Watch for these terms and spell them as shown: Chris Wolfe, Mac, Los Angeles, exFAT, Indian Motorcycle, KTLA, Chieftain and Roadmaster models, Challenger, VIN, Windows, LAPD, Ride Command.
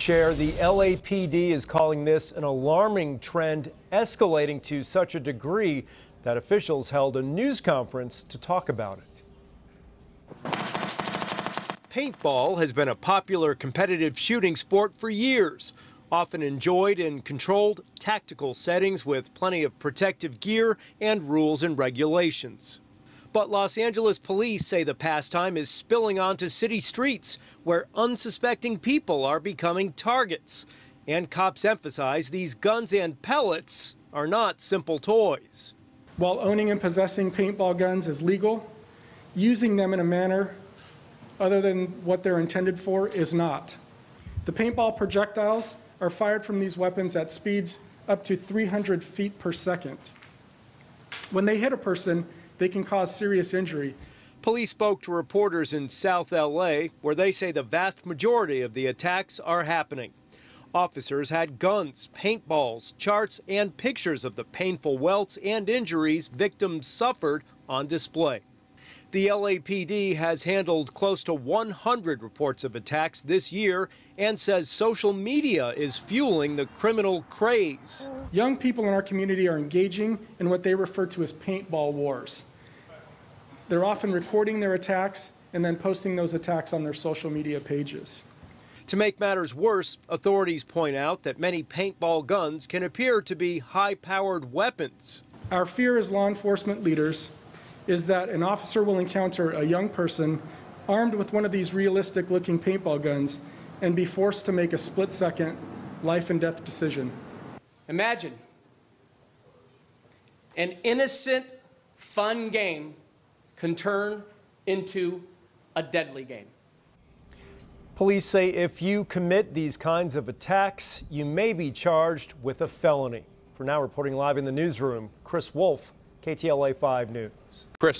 Chair, the LAPD is calling this an alarming trend escalating to such a degree that officials held a news conference to talk about it. Paintball has been a popular competitive shooting sport for years, often enjoyed in controlled, tactical settings with plenty of protective gear and rules and regulations. But Los Angeles police say the pastime is spilling onto city streets where unsuspecting people are becoming targets. And cops emphasize these guns and pellets are not simple toys. While owning and possessing paintball guns is legal, using them in a manner other than what they're intended for is not. The paintball projectiles are fired from these weapons at speeds up to 300 feet per second. When they hit a person, they can cause serious injury. Police spoke to reporters in South LA, where they say the vast majority of the attacks are happening. Officers had guns, paintballs, charts, and pictures of the painful welts and injuries victims suffered on display. The LAPD has handled close to 100 reports of attacks this year and says social media is fueling the criminal craze. Young people in our community are engaging in what they refer to as paintball wars. They're often recording their attacks and then posting those attacks on their social media pages. To make matters worse, authorities point out that many paintball guns can appear to be high-powered weapons. Our fear as law enforcement leaders is that an officer will encounter a young person armed with one of these realistic-looking paintball guns and be forced to make a split-second life and death decision. Imagine an innocent, fun game can turn into a deadly game. Police say if you commit these kinds of attacks, you may be charged with a felony. For now, reporting live in the newsroom, Chris Wolfe, KTLA 5 News. Chris.